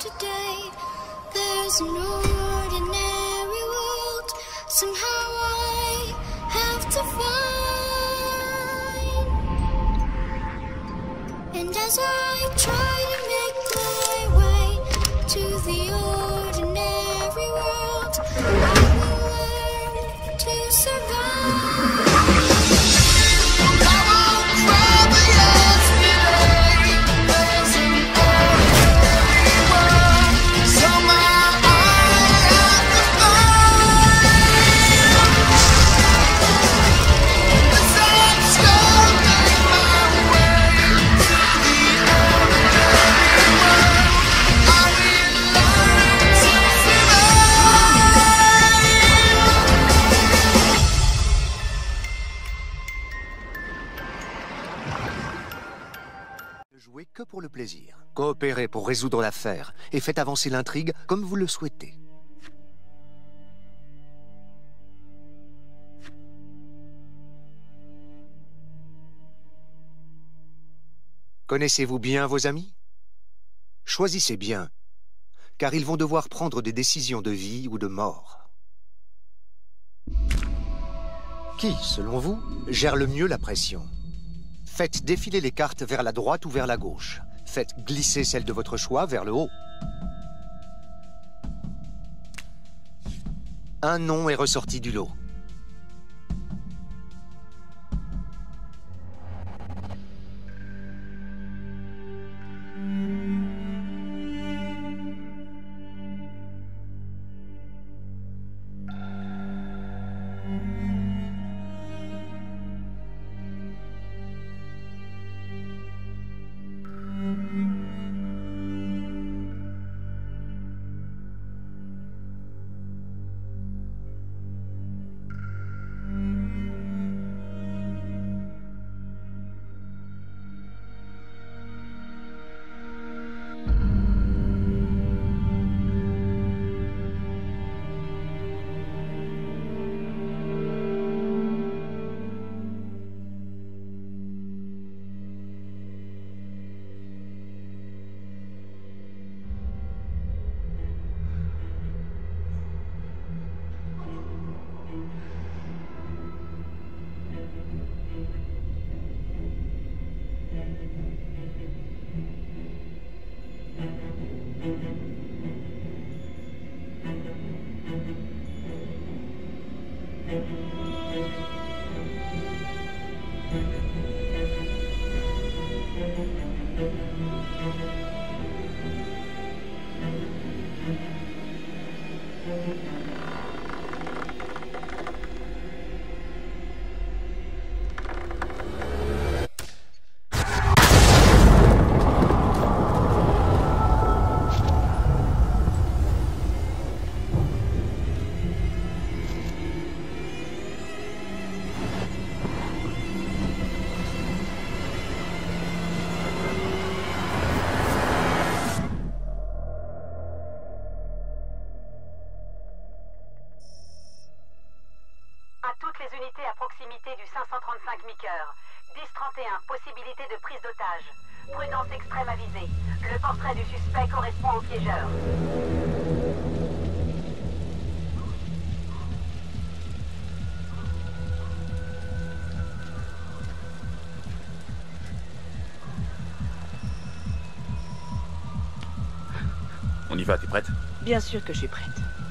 today. There's no ordinary world. Somehow I have to find. And as I try to make my way to the ordinary world, I will learn to survive. Pour le plaisir. Coopérez pour résoudre l'affaire et faites avancer l'intrigue comme vous le souhaitez. Connaissez-vous bien vos amis? Choisissez bien, car ils vont devoir prendre des décisions de vie ou de mort. Qui, selon vous, gère le mieux la pression? Faites défiler les cartes vers la droite ou vers la gauche. Faites glisser celle de votre choix vers le haut. Un nom est ressorti du lot. Du 535 Miqueur, 10-31, possibilité de prise d'otage. Prudence extrême avisée. Le portrait du suspect correspond au piégeur. On y va, t'es prête? Bien sûr que je suis prête.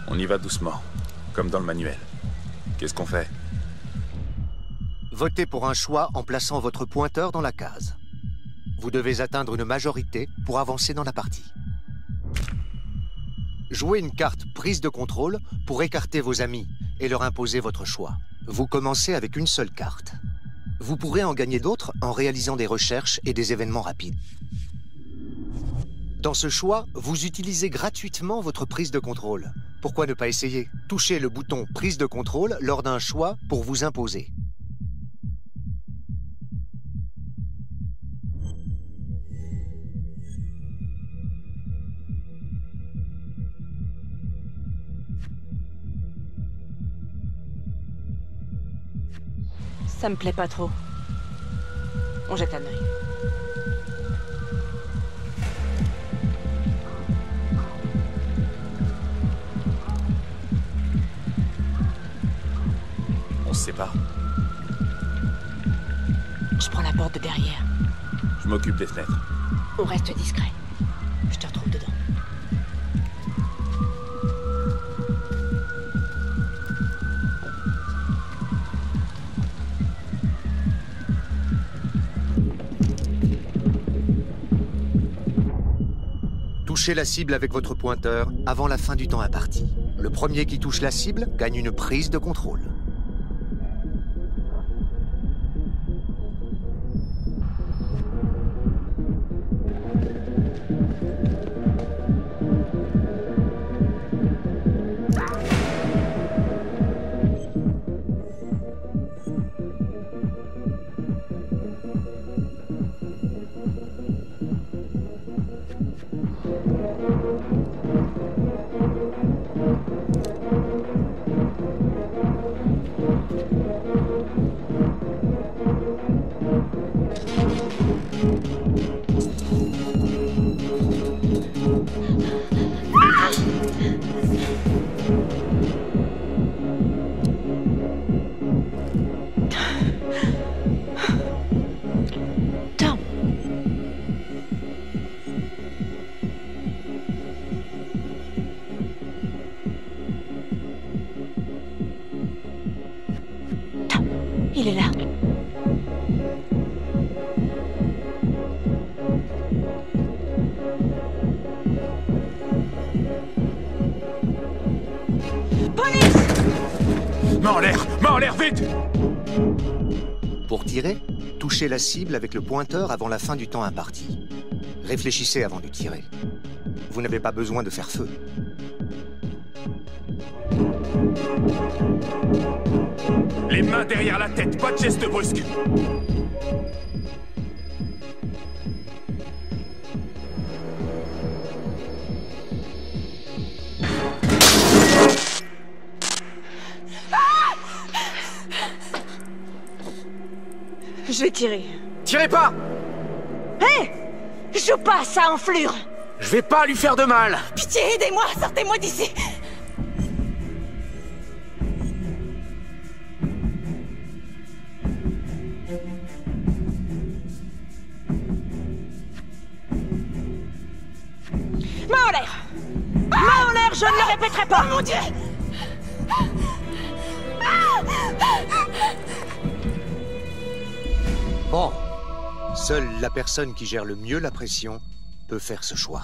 On y va doucement, comme dans le manuel. Qu'est-ce qu'on fait? Votez pour un choix en plaçant votre pointeur dans la case. Vous devez atteindre une majorité pour avancer dans la partie. Jouez une carte prise de contrôle pour écarter vos amis et leur imposer votre choix. Vous commencez avec une seule carte. Vous pourrez en gagner d'autres en réalisant des recherches et des événements rapides. Dans ce choix, vous utilisez gratuitement votre prise de contrôle. Pourquoi ne pas essayer? Touchez le bouton « Prise de contrôle » lors d'un choix pour vous imposer. Ça me plaît pas trop. On jette un œil. sépare. Je prends la porte de derrière. Je m'occupe des fenêtres. On reste discret. Je te retrouve dedans. Touchez la cible avec votre pointeur avant la fin du temps imparti. Le premier qui touche la cible gagne une prise de contrôle. Touchez la cible avec le pointeur avant la fin du temps imparti. Réfléchissez avant de tirer. Vous n'avez pas besoin de faire feu. Les mains derrière la tête, pas de geste brusque. Je vais tirer. Tirez pas! Hé! Joue pas ça, enflure! Je vais pas lui faire de mal! Pitié, aidez-moi! Sortez-moi d'ici! Main en l'air! Main en l'air, je ne le répéterai pas! Oh mon Dieu! Bon, seule la personne qui gère le mieux la pression peut faire ce choix.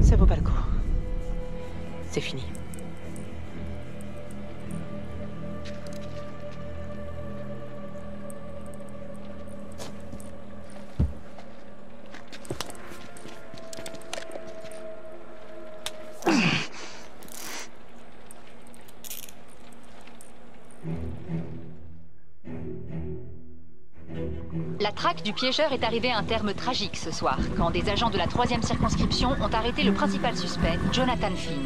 Ça vaut pas le coup. C'est fini. La traque du piégeur est arrivée à un terme tragique ce soir, quand des agents de la 3e circonscription ont arrêté le principal suspect, Jonathan Finn.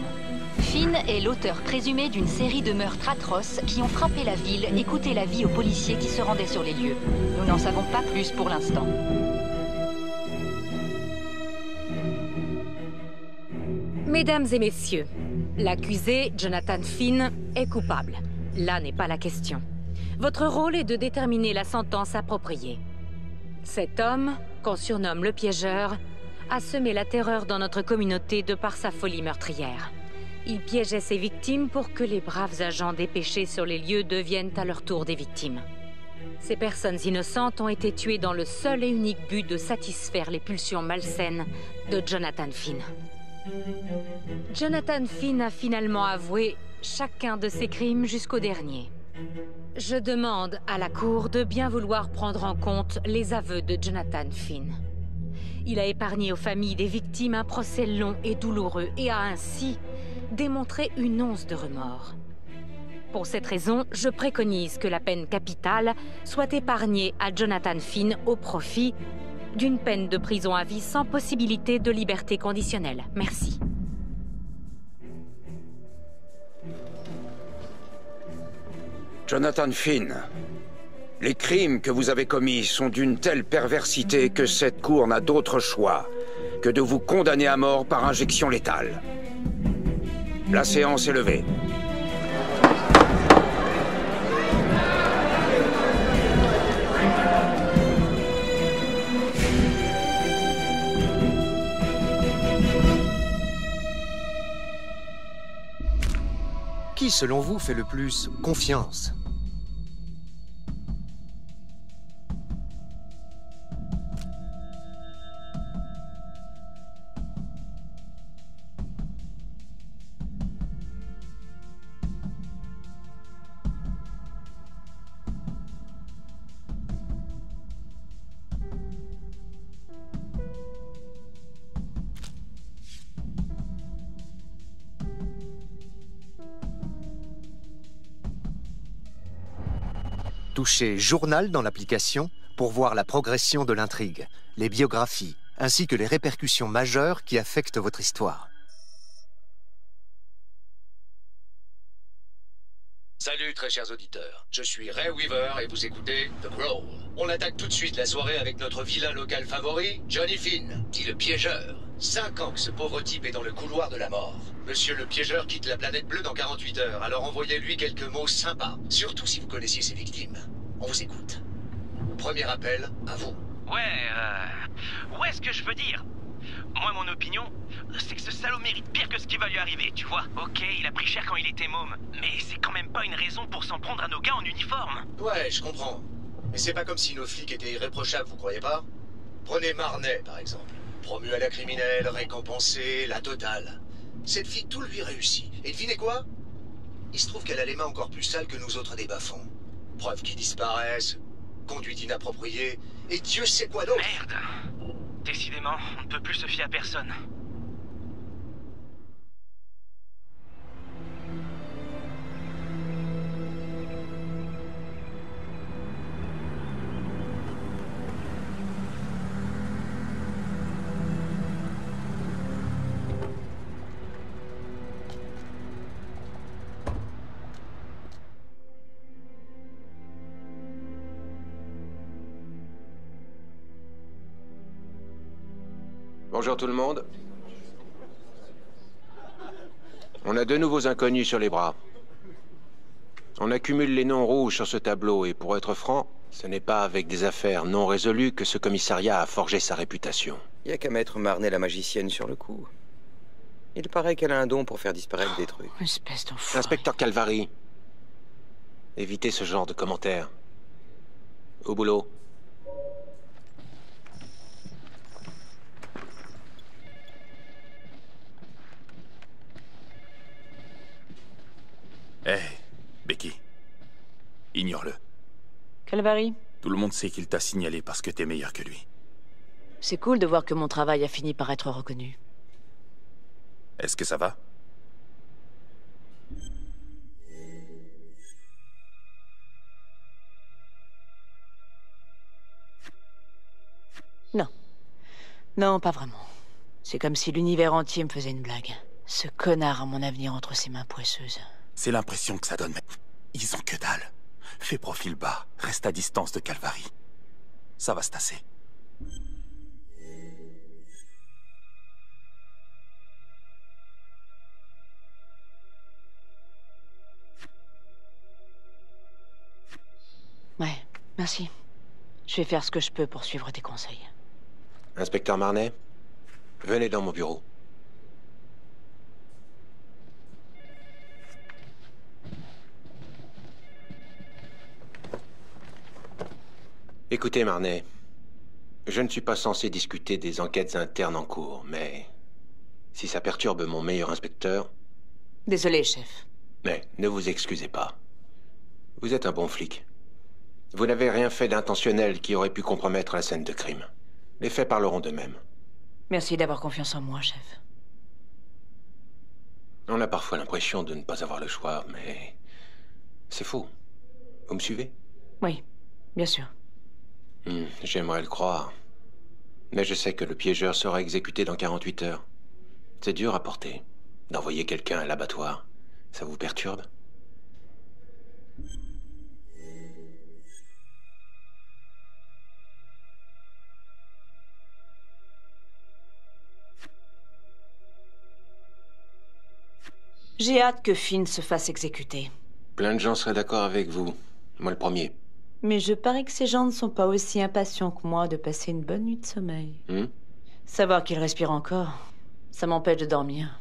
Finn est l'auteur présumé d'une série de meurtres atroces qui ont frappé la ville et coûté la vie aux policiers qui se rendaient sur les lieux. Nous n'en savons pas plus pour l'instant. Mesdames et messieurs, l'accusé, Jonathan Finn, est coupable. Là n'est pas la question. Votre rôle est de déterminer la sentence appropriée. Cet homme, qu'on surnomme le piégeur, a semé la terreur dans notre communauté de par sa folie meurtrière. Il piégeait ses victimes pour que les braves agents dépêchés sur les lieux deviennent à leur tour des victimes. Ces personnes innocentes ont été tuées dans le seul et unique but de satisfaire les pulsions malsaines de Jonathan Finn. Jonathan Finn a finalement avoué chacun de ses crimes jusqu'au dernier. Je demande à la Cour de bien vouloir prendre en compte les aveux de Jonathan Finn. Il a épargné aux familles des victimes un procès long et douloureux et a ainsi démontré une once de remords. Pour cette raison, je préconise que la peine capitale soit épargnée à Jonathan Finn au profit d'une peine de prison à vie sans possibilité de liberté conditionnelle. Merci. Jonathan Finn, Les crimes que vous avez commis sont d'une telle perversité que cette cour n'a d'autre choix que de vous condamner à mort par injection létale. La séance est levée. Qui, selon vous, fait le plus confiance ? Touchez « Journal » dans l'application pour voir la progression de l'intrigue, les biographies, ainsi que les répercussions majeures qui affectent votre histoire. Salut très chers auditeurs, je suis Ray Weaver et vous écoutez The Grow. On attaque tout de suite la soirée avec notre vilain local favori, Johnny Finn, dit le piégeur. 5 ans que ce pauvre type est dans le couloir de la mort. Monsieur le piégeur quitte la planète bleue dans 48 heures, alors envoyez-lui quelques mots sympas, surtout si vous connaissiez ses victimes. On vous écoute. Premier appel, à vous. Ouais, ce que je veux dire. Moi, mon opinion, c'est que ce salaud mérite pire que ce qui va lui arriver, tu vois. Ok, il a pris cher quand il était môme, mais c'est quand même pas une raison pour s'en prendre à nos gars en uniforme. Ouais, je comprends. Mais c'est pas comme si nos flics étaient irréprochables, vous croyez pas? Prenez Marnet, par exemple. Promu à la criminelle, récompensée, la totale. Cette fille, tout lui réussit. Et devinez quoi? Il se trouve qu'elle a les mains encore plus sales que nous autres des bas-fonds. Preuves qui disparaissent, conduite inappropriée, et Dieu sait quoi d'autre. Merde! Décidément, on ne peut plus se fier à personne. Bonjour tout le monde. On a 2 nouveaux inconnus sur les bras. On accumule les noms rouges sur ce tableau et pour être franc, ce n'est pas avec des affaires non résolues que ce commissariat a forgé sa réputation. Il n'y a qu'à mettre Marnet la magicienne sur le coup. Il paraît qu'elle a un don pour faire disparaître des trucs. Espèce d'enfoiré. Inspecteur Calvary, évitez ce genre de commentaires. Au boulot. Hé, Becky, ignore-le. Calvary. Tout le monde sait qu'il t'a signalé parce que t'es meilleur que lui. C'est cool de voir que mon travail a fini par être reconnu. Est-ce que ça va? Non. Non, pas vraiment. C'est comme si l'univers entier me faisait une blague. Ce connard a mon avenir entre ses mains poisseuses. C'est l'impression que ça donne. Ils ont que dalle. Fais profil bas, reste à distance de Calvary. Ça va se tasser. Ouais, merci. Je vais faire ce que je peux pour suivre tes conseils. Inspecteur Marnet, venez dans mon bureau. Écoutez, Marnet, je ne suis pas censé discuter des enquêtes internes en cours, mais si ça perturbe mon meilleur inspecteur... Désolé, chef. Mais ne vous excusez pas. Vous êtes un bon flic. Vous n'avez rien fait d'intentionnel qui aurait pu compromettre la scène de crime. Les faits parleront d'eux-mêmes. Merci d'avoir confiance en moi, chef. On a parfois l'impression de ne pas avoir le choix, mais... c'est faux. Vous me suivez? Oui, bien sûr. J'aimerais le croire. Mais je sais que le piégeur sera exécuté dans 48 heures. C'est dur à porter. D'envoyer quelqu'un à l'abattoir, ça vous perturbe? J'ai hâte que Finn se fasse exécuter. Plein de gens seraient d'accord avec vous. Moi le premier. Mais je parie que ces gens ne sont pas aussi impatients que moi de passer une bonne nuit de sommeil. Savoir qu'il respire encore, ça m'empêche de dormir.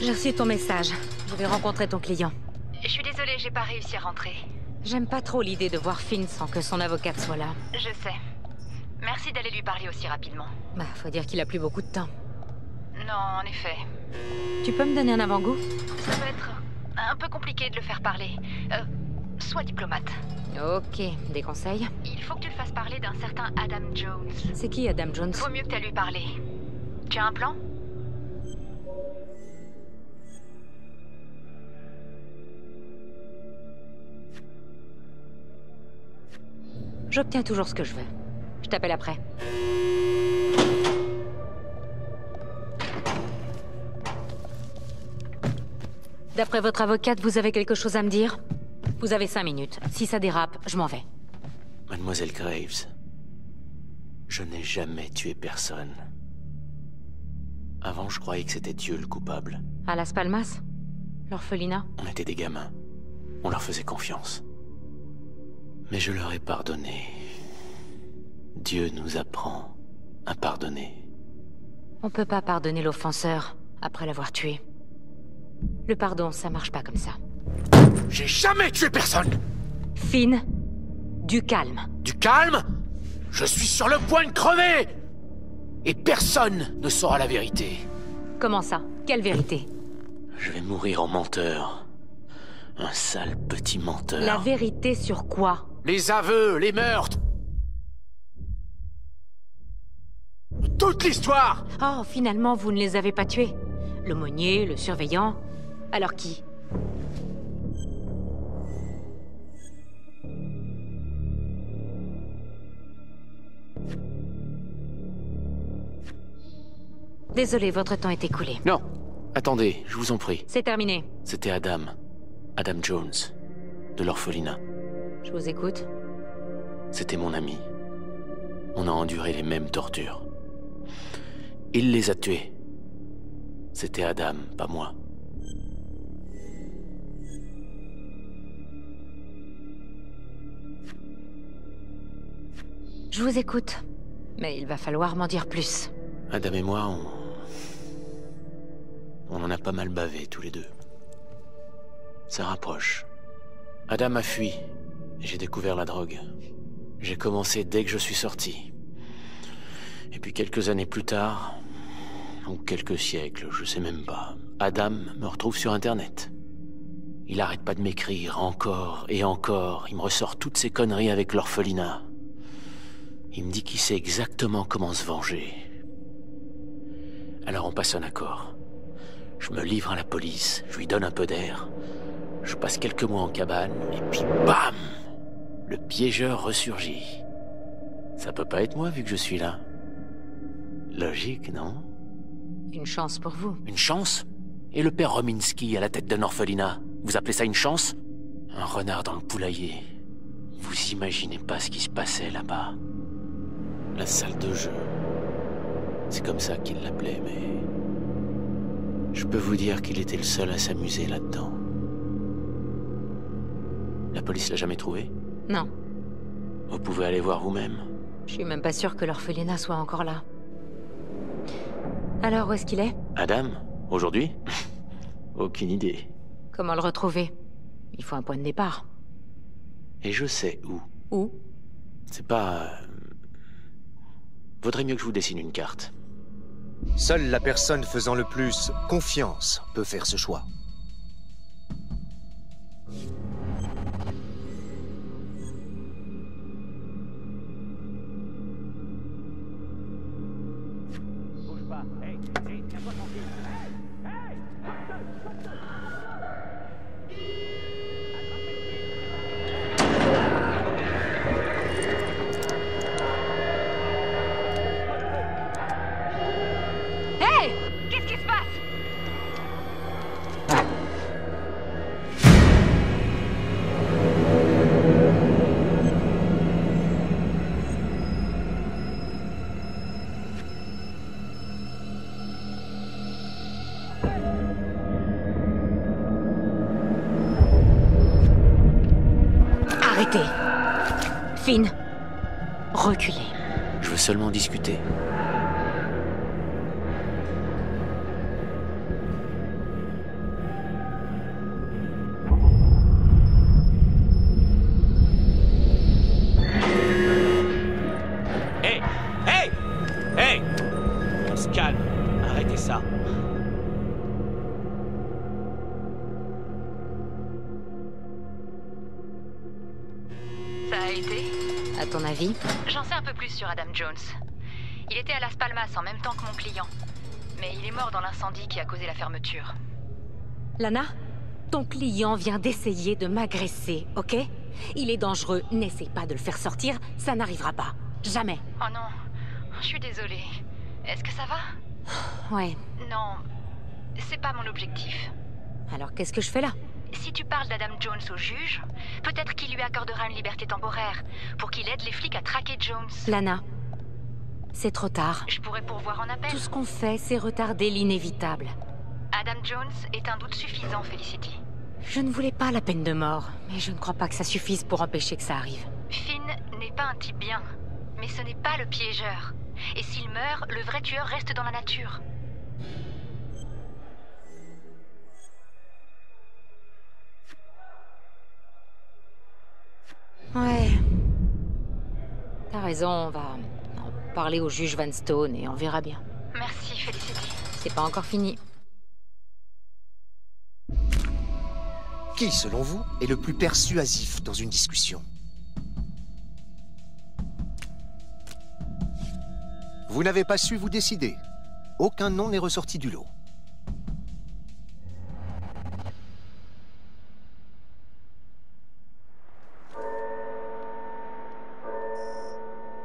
J'ai reçu ton message. Je vais rencontrer ton client. Je suis désolée, j'ai pas réussi à rentrer. J'aime pas trop l'idée de voir Finn sans que son avocate soit là. Je sais. Merci d'aller lui parler aussi rapidement. Bah, faut dire qu'il a plus beaucoup de temps. Non, en effet. Tu peux me donner un avant-goût? Ça va être un peu compliqué de le faire parler. Sois diplomate. Ok, des conseils? Il faut que tu le fasses parler d'un certain Adam Jones. C'est qui, Adam Jones? Vaut mieux que tu ailles lui parler. Tu as un plan? J'obtiens toujours ce que je veux. Je t'appelle après. D'après votre avocate, vous avez quelque chose à me dire? Vous avez 5 minutes. Si ça dérape, je m'en vais. Mademoiselle Graves, je n'ai jamais tué personne. Avant, je croyais que c'était Dieu le coupable. À Las Palmas? L'orphelinat? On était des gamins. On leur faisait confiance. Mais je leur ai pardonné. Dieu nous apprend à pardonner. On peut pas pardonner l'offenseur après l'avoir tué. Le pardon, ça marche pas comme ça. J'ai jamais tué personne! Finn, du calme. Du calme? Je suis sur le point de crever! Et personne ne saura la vérité. Comment ça? Quelle vérité? Je vais mourir en menteur. Un sale petit menteur. La vérité sur quoi? Les aveux, les meurtres. Toute l'histoire! Oh, finalement, vous ne les avez pas tués. L'aumônier, le surveillant. Alors qui? Désolé, votre temps est écoulé. Non. Attendez, je vous en prie. C'est terminé. C'était Adam. Adam Jones. De l'orphelinat. Je vous écoute. C'était mon ami. On a enduré les mêmes tortures. Il les a tués. C'était Adam, pas moi. Je vous écoute, mais il va falloir m'en dire plus. Adam et moi, on en a pas mal bavé, tous les deux. Ça rapproche. Adam a fui, et j'ai découvert la drogue. J'ai commencé dès que je suis sorti. Et puis quelques années plus tard... ou quelques siècles, je sais même pas. Adam me retrouve sur Internet. Il arrête pas de m'écrire, encore et encore. Il me ressort toutes ces conneries avec l'orphelinat. Il me dit qu'il sait exactement comment se venger. Alors on passe un accord. Je me livre à la police, je lui donne un peu d'air. Je passe quelques mois en cabane, et puis bam! Le piégeur ressurgit. Ça peut pas être moi vu que je suis là. Logique, non? Une chance pour vous. Une chance? Et le père Rominski à la tête d'un orphelinat? Vous appelez ça une chance? Un renard dans le poulailler. Vous imaginez pas ce qui se passait là-bas. La salle de jeu. C'est comme ça qu'il l'appelait, mais... je peux vous dire qu'il était le seul à s'amuser là-dedans. La police l'a jamais trouvé? Non. Vous pouvez aller voir vous-même. Je suis même pas sûre que l'orphelinat soit encore là. Alors, où est-ce qu'il est? Adam? Aujourd'hui? Aucune idée. Comment le retrouver? Il faut un point de départ. Et je sais où. Où? C'est pas... vaudrait mieux que je vous dessine une carte. Seule la personne faisant le plus confiance peut faire ce choix. Finn, reculez. Je veux seulement discuter. J'en sais un peu plus sur Adam Jones. Il était à Las Palmas en même temps que mon client. Mais il est mort dans l'incendie qui a causé la fermeture. Lana, ton client vient d'essayer de m'agresser, ok? Il est dangereux, n'essaie pas de le faire sortir, ça n'arrivera pas. Jamais. Oh non, je suis désolée. Est-ce que ça va? Ouais. Non, c'est pas mon objectif. Alors qu'est-ce que je fais là? Si tu parles d'Adam Jones au juge, peut-être qu'il lui accordera une liberté temporaire pour qu'il aide les flics à traquer Jones. Lana, c'est trop tard. Je pourrais pourvoir en appel. Tout ce qu'on fait, c'est retarder l'inévitable. Adam Jones est un doute suffisant, Felicity. Je ne voulais pas la peine de mort, mais je ne crois pas que ça suffise pour empêcher que ça arrive. Finn n'est pas un type bien, mais ce n'est pas le piégeur. Et s'il meurt, le vrai tueur reste dans la nature. Ouais. T'as raison, on va en parler au juge Vanstone et on verra bien. Merci, Felicity. C'est pas encore fini. Qui, selon vous, est le plus persuasif dans une discussion? Vous n'avez pas su vous décider. Aucun nom n'est ressorti du lot.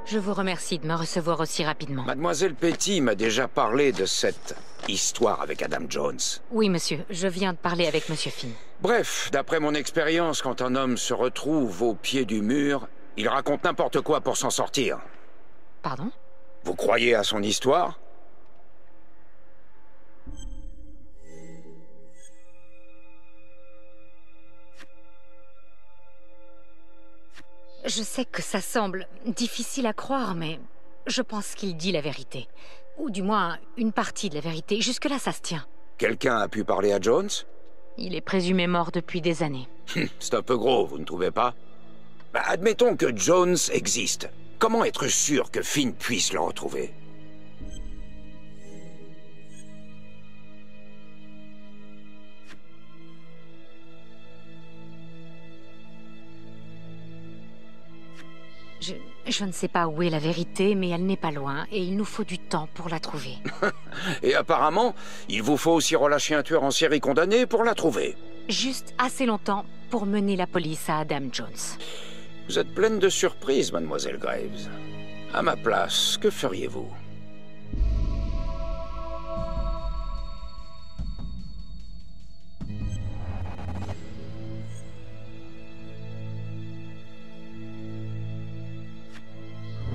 Je vous remercie de me recevoir aussi rapidement. Mademoiselle Petit m'a déjà parlé de cette histoire avec Adam Jones. Oui, monsieur. Je viens de parler avec monsieur Finn. Bref, d'après mon expérience, quand un homme se retrouve au pied du mur, il raconte n'importe quoi pour s'en sortir. Pardon? Vous croyez à son histoire? Je sais que ça semble difficile à croire, mais je pense qu'il dit la vérité. Ou du moins, une partie de la vérité. Jusque-là, ça se tient. Quelqu'un a pu parler à Jones? Il est présumé mort depuis des années. C'est un peu gros, vous ne trouvez pas? Bah, admettons que Jones existe. Comment être sûr que Finn puisse le retrouver? Je ne sais pas où est la vérité, mais elle n'est pas loin, et il nous faut du temps pour la trouver. Et apparemment, il vous faut aussi relâcher un tueur en série condamné pour la trouver. Juste assez longtemps pour mener la police à Adam Jones. Vous êtes pleine de surprises, mademoiselle Graves. À ma place, que feriez-vous?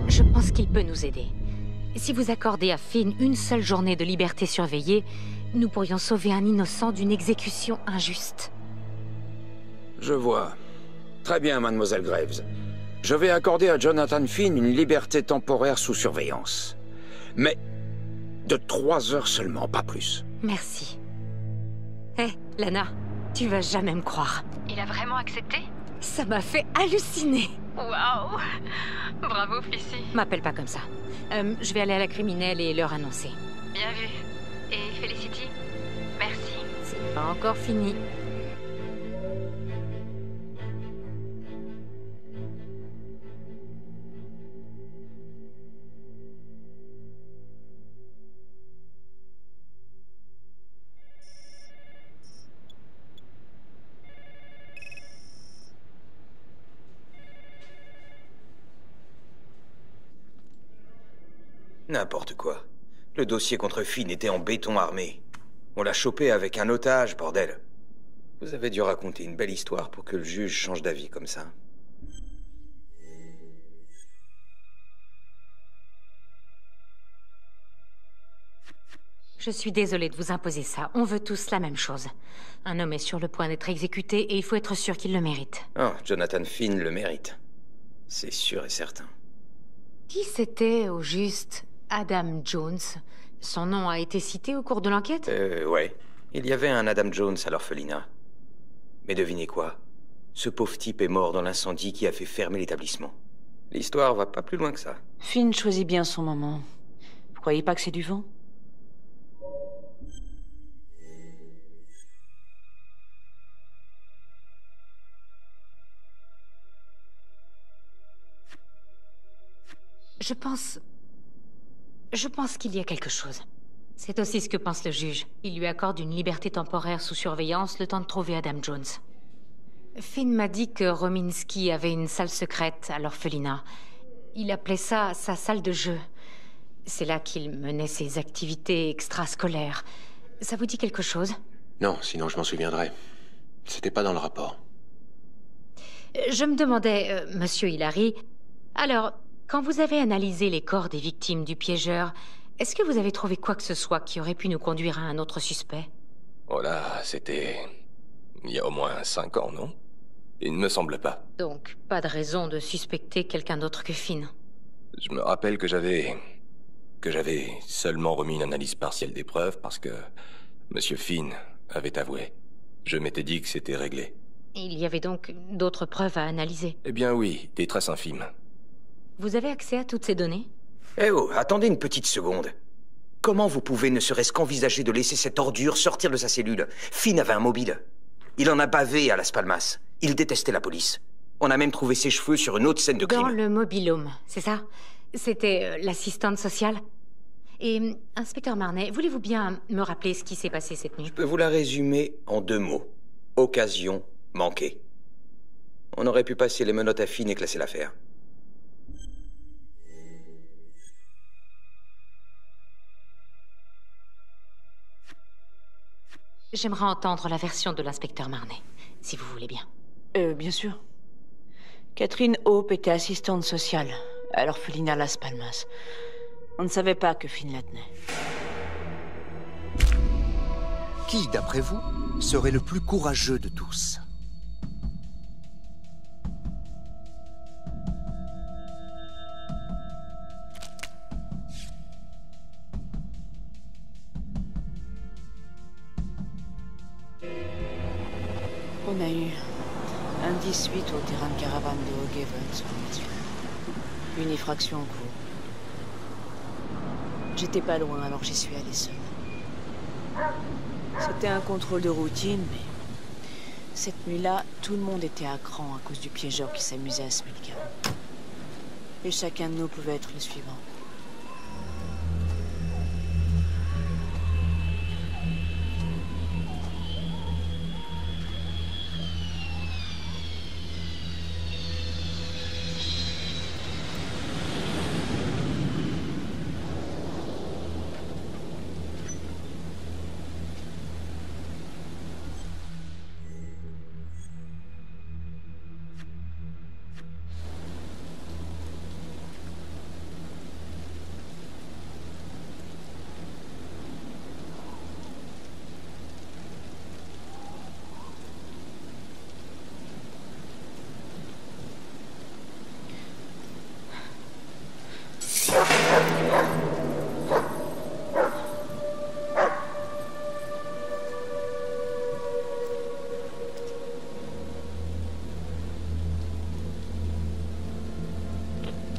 Je pense qu'il peut nous aider. Si vous accordez à Finn une seule journée de liberté surveillée, nous pourrions sauver un innocent d'une exécution injuste. Je vois. Très bien, mademoiselle Graves. Je vais accorder à Jonathan Finn une liberté temporaire sous surveillance. Mais de 3 heures seulement, pas plus. Merci. Hé, Lana, tu vas jamais me croire. Il a vraiment accepté? Ça m'a fait halluciner. Waouh! Bravo, Felicity. M'appelle pas comme ça. Je vais aller à la criminelle et leur annoncer. Bien vu. Et Felicity, merci. C'est pas encore fini. N'importe quoi. Le dossier contre Finn était en béton armé. On l'a chopé avec un otage, bordel. Vous avez dû raconter une belle histoire pour que le juge change d'avis comme ça. Je suis désolée de vous imposer ça. On veut tous la même chose. Un homme est sur le point d'être exécuté et il faut être sûr qu'il le mérite. Oh, Jonathan Finn le mérite. C'est sûr et certain. Qui c'était, au juste, Adam Jones? Son nom a été cité au cours de l'enquête? Ouais. Il y avait un Adam Jones à l'orphelinat. Mais devinez quoi? Ce pauvre type est mort dans l'incendie qui a fait fermer l'établissement. L'histoire va pas plus loin que ça. Finn choisit bien son moment. Vous croyez pas que c'est du vent? Je pense qu'il y a quelque chose. C'est aussi ce que pense le juge. Il lui accorde une liberté temporaire sous surveillance le temps de trouver Adam Jones. Finn m'a dit que Rominski avait une salle secrète à l'orphelinat. Il appelait ça sa salle de jeu. C'est là qu'il menait ses activités extrascolaires. Ça vous dit quelque chose? Non, sinon je m'en souviendrai. C'était pas dans le rapport. Je me demandais, monsieur Hilary, alors... Quand vous avez analysé les corps des victimes du piégeur, est-ce que vous avez trouvé quoi que ce soit qui aurait pu nous conduire à un autre suspect? Oh là, c'était... il y a au moins 5 ans, non? Il ne me semble pas. Donc, pas de raison de suspecter quelqu'un d'autre que Finn. Je me rappelle que j'avais seulement remis une analyse partielle des preuves parce que... Monsieur Finn avait avoué. Je m'étais dit que c'était réglé. Il y avait donc d'autres preuves à analyser? Eh bien oui, des traces infimes. Vous avez accès à toutes ces données? Eh oh, attendez une petite seconde. Comment vous pouvez ne serait-ce qu'envisager de laisser cette ordure sortir de sa cellule? Finn avait un mobile. Il en a bavé à Las Palmas. Il détestait la police. On a même trouvé ses cheveux sur une autre scène de crime. Dans le mobilhome, c'est ça? C'était l'assistante sociale? Et, inspecteur Marnet, voulez-vous bien me rappeler ce qui s'est passé cette nuit? Je peux vous la résumer en 2 mots. Occasion manquée. On aurait pu passer les menottes à Finn et classer l'affaire. J'aimerais entendre la version de l'inspecteur Marnet, si vous voulez bien. Bien sûr. Catherine Hope était assistante sociale à l'orphelinat Las Palmas. On ne savait pas que Finn la tenait. Qui, d'après vous, serait le plus courageux de tous? On a eu un 18 au terrain de caravane de O'Gevens. Une effraction en cours. J'étais pas loin, alors j'y suis allée seule. C'était un contrôle de routine, mais... cette nuit-là, tout le monde était à cran à cause du piégeur qui s'amusait à se mettre le... et chacun de nous pouvait être le suivant.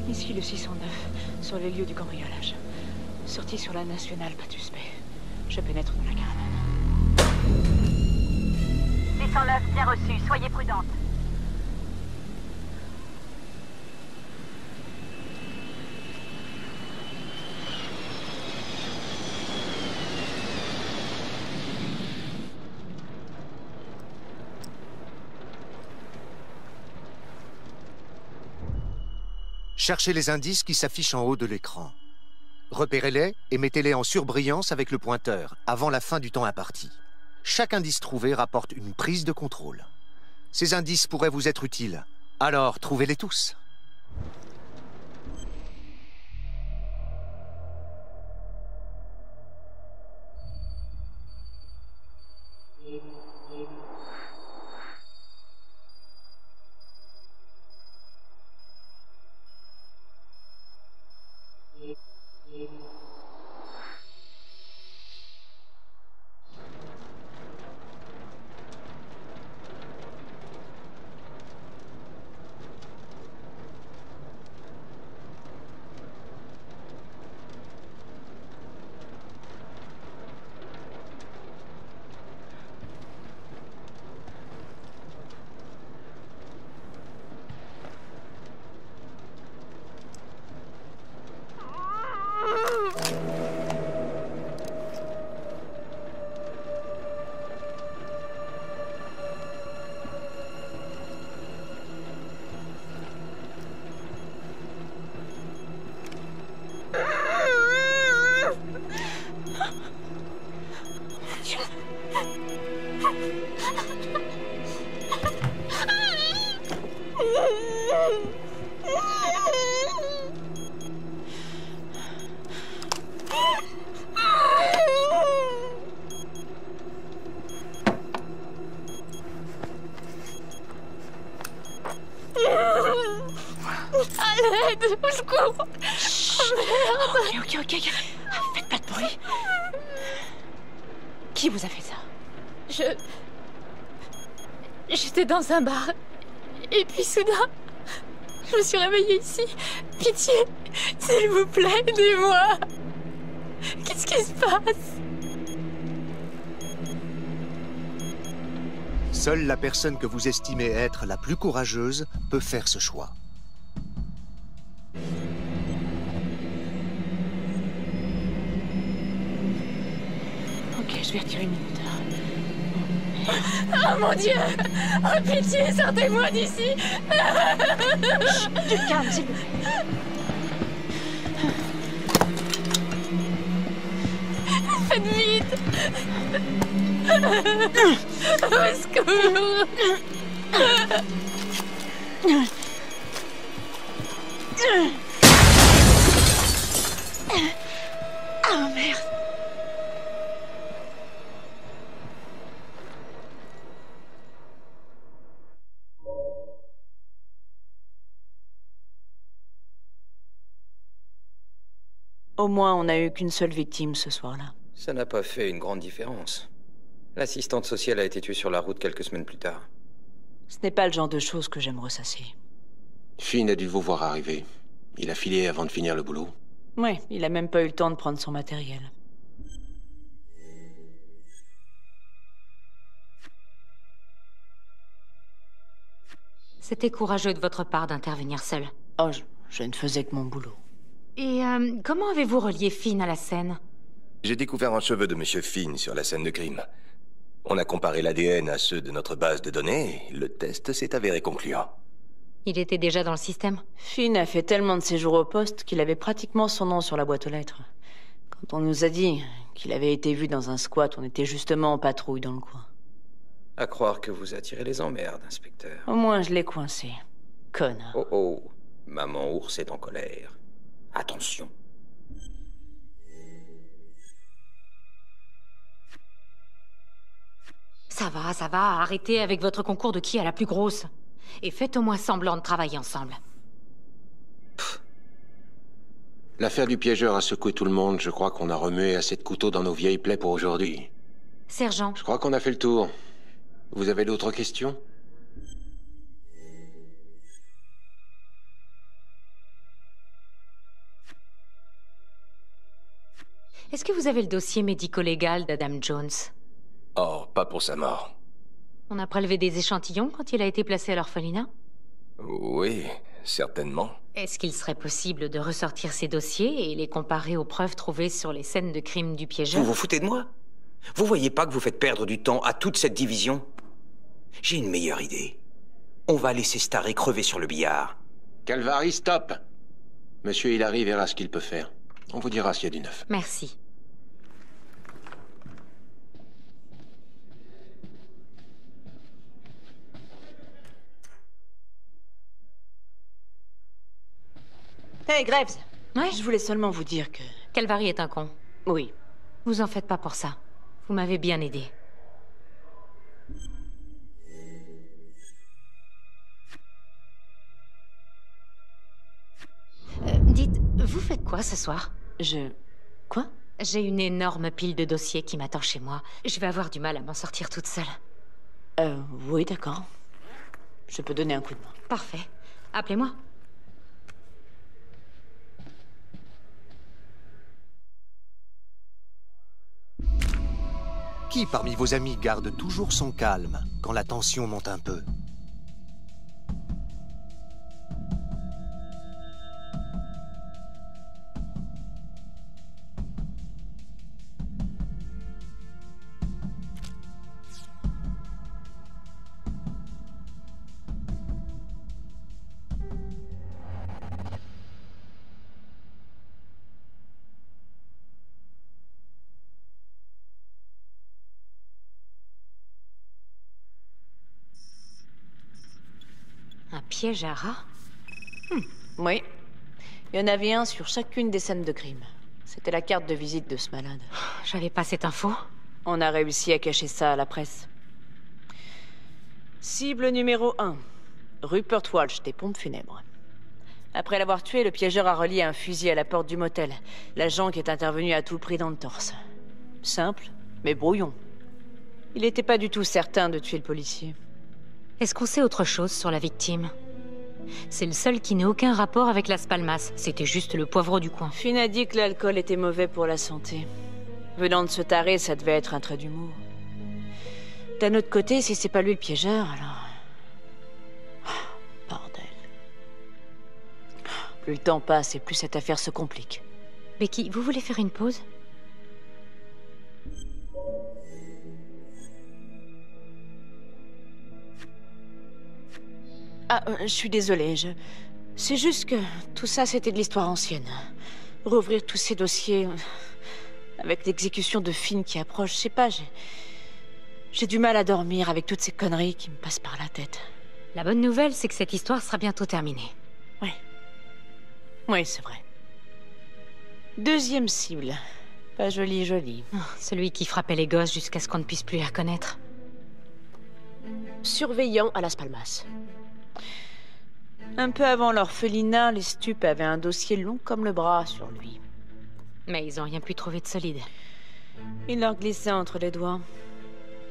Ici le 609, sur les lieux du cambriolage. Sortie sur la nationale, pas de suspect. Je pénètre dans la caravane. 609, bien reçu, soyez prudente. Cherchez les indices qui s'affichent en haut de l'écran. Repérez-les et mettez-les en surbrillance avec le pointeur, avant la fin du temps imparti. Chaque indice trouvé rapporte une prise de contrôle. Ces indices pourraient vous être utiles, alors trouvez-les tous. je cours. Oh, merde. Ok. Faites pas de bruit. Qui vous a fait ça? J'étais dans un bar. Et puis soudain, je me suis réveillée ici. Pitié, s'il vous plaît, aidez-moi. Qu'est-ce qui se passe? Seule la personne que vous estimez être la plus courageuse peut faire ce choix. Ok, je vais retirer une minute. Oh mon Dieu! Oh pitié, sortez-moi d'ici! Chut, du calme, s'il vous plaît. Faites vite! Au secours! Oh merde! Au moins, on n'a eu qu'une seule victime ce soir-là. Ça n'a pas fait une grande différence. L'assistante sociale a été tuée sur la route quelques semaines plus tard. Ce n'est pas le genre de choses que j'aime ressasser. Finn a dû vous voir arriver. Il a filé avant de finir le boulot. Oui, il a même pas eu le temps de prendre son matériel. C'était courageux de votre part d'intervenir seul. Oh, je ne faisais que mon boulot. Et comment avez-vous relié Finn à la scène? J'ai découvert un cheveu de Monsieur Finn sur la scène de crime. On a comparé l'ADN à ceux de notre base de données, le test s'est avéré concluant. Il était déjà dans le système? Finn a fait tellement de séjours au poste qu'il avait pratiquement son nom sur la boîte aux lettres. Quand on nous a dit qu'il avait été vu dans un squat, on était justement en patrouille dans le coin. À croire que vous attirez les emmerdes, inspecteur. Au moins, je l'ai coincé. Connard. Oh oh, maman ours est en colère. Attention. Ça va, arrêtez avec votre concours de qui a la plus grosse. Et faites au moins semblant de travailler ensemble. L'affaire du piégeur a secoué tout le monde, je crois qu'on a remué assez de couteaux dans nos vieilles plaies pour aujourd'hui. Sergent. Je crois qu'on a fait le tour. Vous avez d'autres questions ? Est-ce que vous avez le dossier médico-légal d'Adam Jones? Oh, pas pour sa mort. On a prélevé des échantillons quand il a été placé à l'orphelinat? Oui, certainement. Est-ce qu'il serait possible de ressortir ces dossiers et les comparer aux preuves trouvées sur les scènes de crime du piégeur? Vous vous foutez de moi? Vous voyez pas que vous faites perdre du temps à toute cette division? J'ai une meilleure idée. On va laisser Starry crever sur le billard. Calvary, stop! Monsieur Hilary verra ce qu'il peut faire. On vous dira s'il y a du neuf. Merci. Hey, Graves. Ouais. Je voulais seulement vous dire que... Calvary est un con. Oui. Vous en faites pas pour ça. Vous m'avez bien aidé. Dites, vous faites quoi ce soir? Quoi? J'ai une énorme pile de dossiers qui m'attend chez moi. Je vais avoir du mal à m'en sortir toute seule. Oui, d'accord. Je peux donner un coup de main. Parfait. Appelez-moi. Qui parmi vos amis garde toujours son calme quand la tension monte un peu? Piège à rat? Oui. Il y en avait un sur chacune des scènes de crime. C'était la carte de visite de ce malade. J'avais pas cette info. On a réussi à cacher ça à la presse. Cible numéro 1. Rupert Walsh, des pompes funèbres. Après l'avoir tué, le piégeur a relié un fusil à la porte du motel. L'agent qui est intervenu à tout prix dans le torse. Simple, mais brouillon. Il n'était pas du tout certain de tuer le policier. Est-ce qu'on sait autre chose sur la victime? C'est le seul qui n'ait aucun rapport avec Las Palmas. C'était juste le poivre du coin. Finn a dit que l'alcool était mauvais pour la santé. Venant de ce taré, ça devait être un trait d'humour. D'un autre côté, si c'est pas lui le piégeur, alors... Oh, bordel. Plus le temps passe et plus cette affaire se complique. Becky, vous voulez faire une pause? Ah, je suis désolée, c'est juste que tout ça, c'était de l'histoire ancienne. Rouvrir tous ces dossiers, avec l'exécution de Finn qui approche, je sais pas, j'ai du mal à dormir avec toutes ces conneries qui me passent par la tête. La bonne nouvelle, c'est que cette histoire sera bientôt terminée. Ouais. Oui, c'est vrai. Deuxième cible. Pas joli, joli. Oh, celui qui frappait les gosses jusqu'à ce qu'on ne puisse plus les reconnaître. Surveillant à Las Palmas. Un peu avant l'orphelinat, les stupes avaient un dossier long comme le bras sur lui. Mais ils n'ont rien pu trouver de solide. Il leur glissait entre les doigts.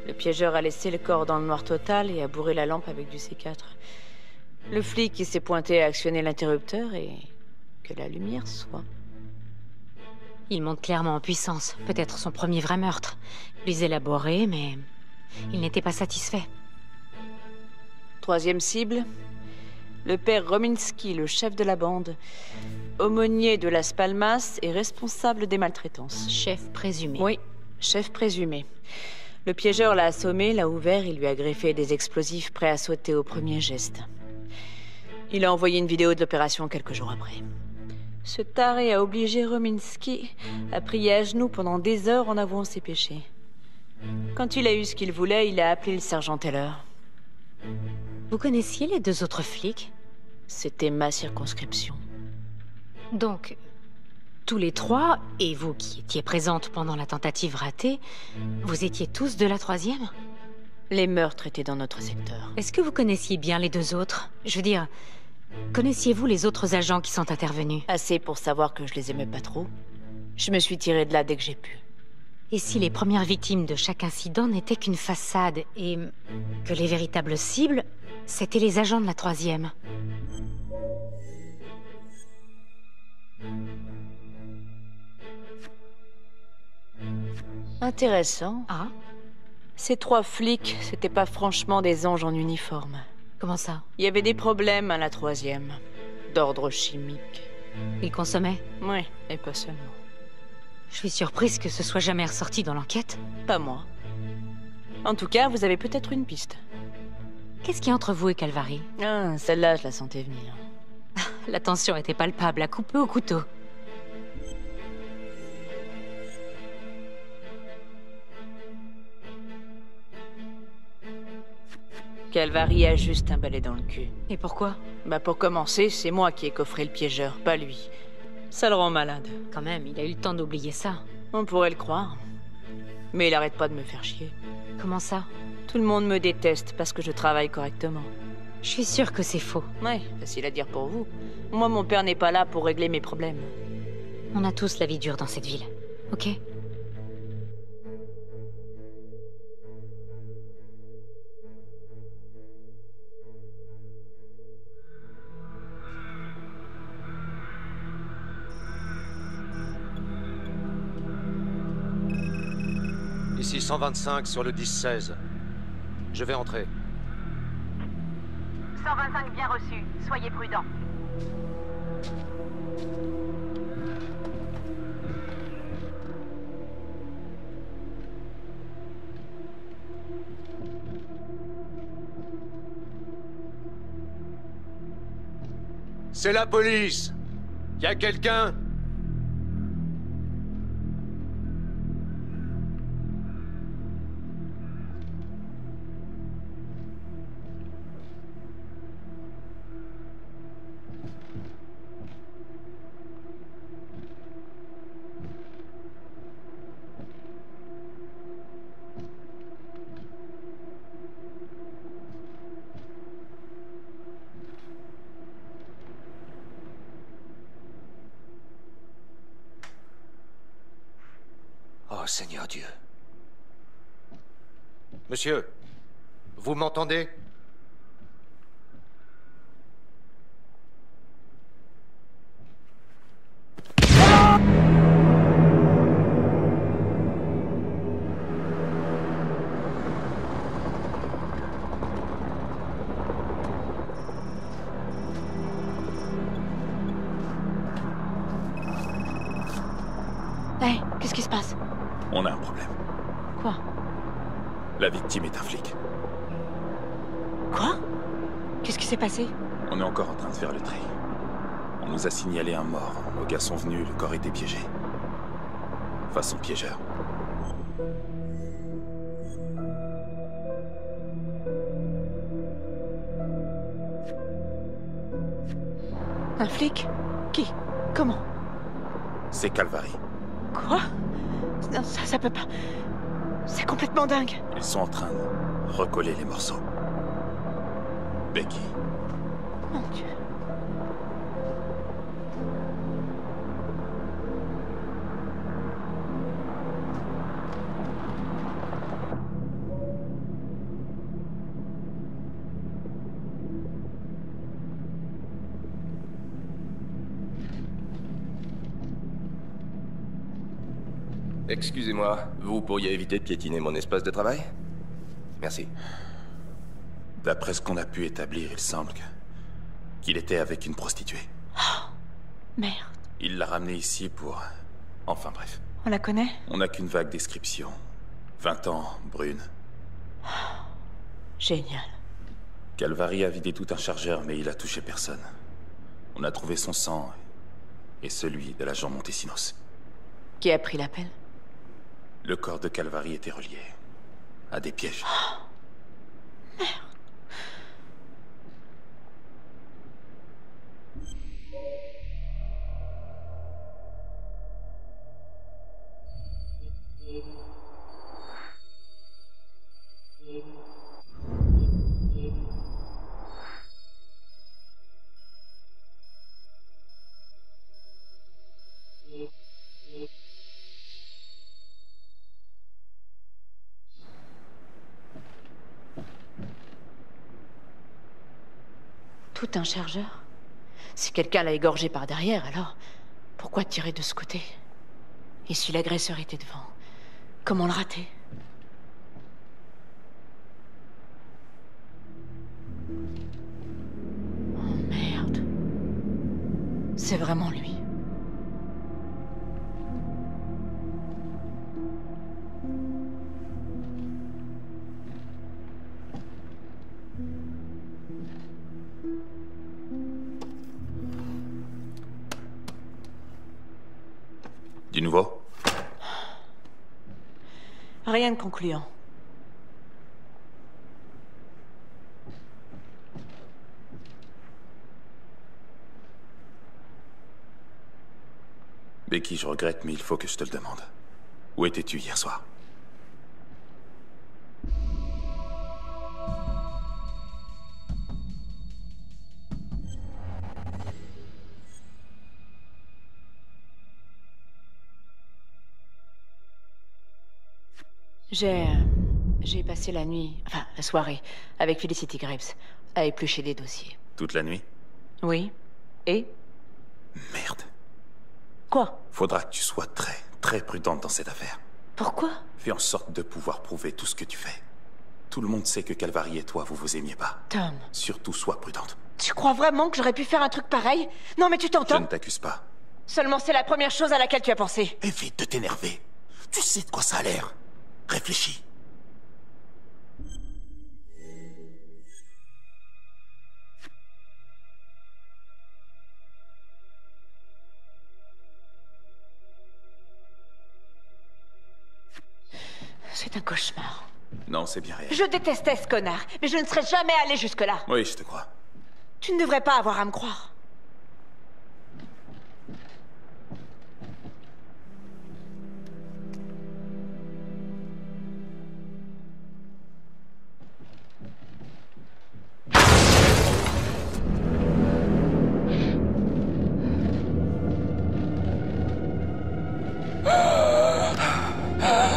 Le piégeur a laissé le corps dans le noir total et a bourré la lampe avec du C4. Le flic qui s'est pointé a actionné l'interrupteur et... que la lumière soit. Il monte clairement en puissance. Peut-être son premier vrai meurtre. Plus élaboré, mais... il n'était pas satisfait. Troisième cible... le père Rominski, le chef de la bande, aumônier de Las Palmas et responsable des maltraitances. Chef présumé. Oui, chef présumé. Le piégeur l'a assommé, l'a ouvert et lui a greffé des explosifs prêts à sauter au premier geste. Il a envoyé une vidéo de l'opération quelques jours après. Ce taré a obligé Rominski à prier à genoux pendant des heures en avouant ses péchés. Quand il a eu ce qu'il voulait, il a appelé le sergent Taylor. Vous connaissiez les deux autres flics? C'était ma circonscription. Donc, tous les trois, et vous qui étiez présente pendant la tentative ratée, vous étiez tous de la troisième? Les meurtres étaient dans notre secteur. Est-ce que vous connaissiez bien les deux autres? Je veux dire, connaissiez-vous les autres agents qui sont intervenus? Assez pour savoir que je les aimais pas trop. Je me suis tirée de là dès que j'ai pu. Et si les premières victimes de chaque incident n'étaient qu'une façade, et que les véritables cibles, c'était les agents de la troisième? Intéressant. Ah? Ces trois flics, c'était pas franchement des anges en uniforme. Comment ça? Il y avait des problèmes à la troisième, d'ordre chimique. Ils consommaient? Oui, et pas seulement. Je suis surprise que ce soit jamais ressorti dans l'enquête. Pas moi. En tout cas, vous avez peut-être une piste. Qu'est-ce qu'il y a entre vous et Calvary? Ah, celle-là, je la sentais venir. La tension était palpable, à couper au couteau. Calvary a juste un balai dans le cul. Et pourquoi? Bah pour commencer, c'est moi qui ai coffré le piégeur, pas lui. Ça le rend malade. Quand même, il a eu le temps d'oublier ça. On pourrait le croire. Mais il arrête pas de me faire chier. Comment ça? Tout le monde me déteste parce que je travaille correctement. Je suis sûre que c'est faux. Ouais, facile à dire pour vous. Moi, mon père n'est pas là pour régler mes problèmes. On a tous la vie dure dans cette ville, ok? Ici 125 sur le 10-16. Je vais entrer. 125 bien reçu. Soyez prudent. C'est la police. Y a quelqu'un ? Seigneur Dieu. Monsieur, vous m'entendez ? Qu'est-ce qui se passe? On a un problème. Quoi? La victime est un flic. Quoi? Qu'est-ce qui s'est passé? On est encore en train de faire le tri. On nous a signalé un mort. Nos gars sont venus, le corps était piégé. Façon piégeur. Un flic? Qui? Comment? C'est Calvary. Quoi? Non, ça peut pas... C'est complètement dingue. Ils sont en train de recoller les morceaux. Becky. Mon Dieu. Excusez-moi, vous pourriez éviter de piétiner mon espace de travail? Merci. D'après ce qu'on a pu établir, il semble qu'il était avec une prostituée. Oh, merde. Il l'a ramenée ici pour... Enfin bref. On la connaît? On n'a qu'une vague description. 20 ans, brune. Oh, génial. Calvary a vidé tout un chargeur, mais il a touché personne. On a trouvé son sang et celui de l'agent Montesinos. Qui a pris l'appel? Le corps de Calvary était relié à des pièges. Oh, merde. Un chargeur? Si quelqu'un l'a égorgé par derrière, alors pourquoi tirer de ce côté? Et si l'agresseur était devant, comment le rater? Oh merde. C'est vraiment lui. Du nouveau? Rien de concluant. Becky, je regrette, mais il faut que je te le demande. Où étais-tu hier soir? J'ai passé la nuit, enfin la soirée, avec Felicity Graves, à éplucher des dossiers. Toute la nuit? Oui. Et? Merde. Quoi? Faudra que tu sois très, très prudente dans cette affaire. Pourquoi? Fais en sorte de pouvoir prouver tout ce que tu fais. Tout le monde sait que Calvary et toi, vous vous aimiez pas. Tom. Surtout, sois prudente. Tu crois vraiment que j'aurais pu faire un truc pareil? Non mais tu t'entends? Je ne t'accuse pas. Seulement c'est la première chose à laquelle tu as pensé. Évite de t'énerver. Tu sais de quoi ça a l'air. Réfléchis. C'est un cauchemar. Non, c'est bien réel. Je détestais ce connard, mais je ne serais jamais allée jusque-là. Oui, je te crois. Tu ne devrais pas avoir à me croire. Ah!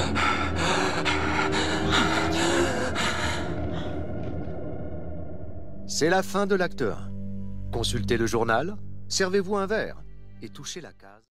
C'est la fin de l'acte 1. Consultez le journal, servez-vous un verre et touchez la case.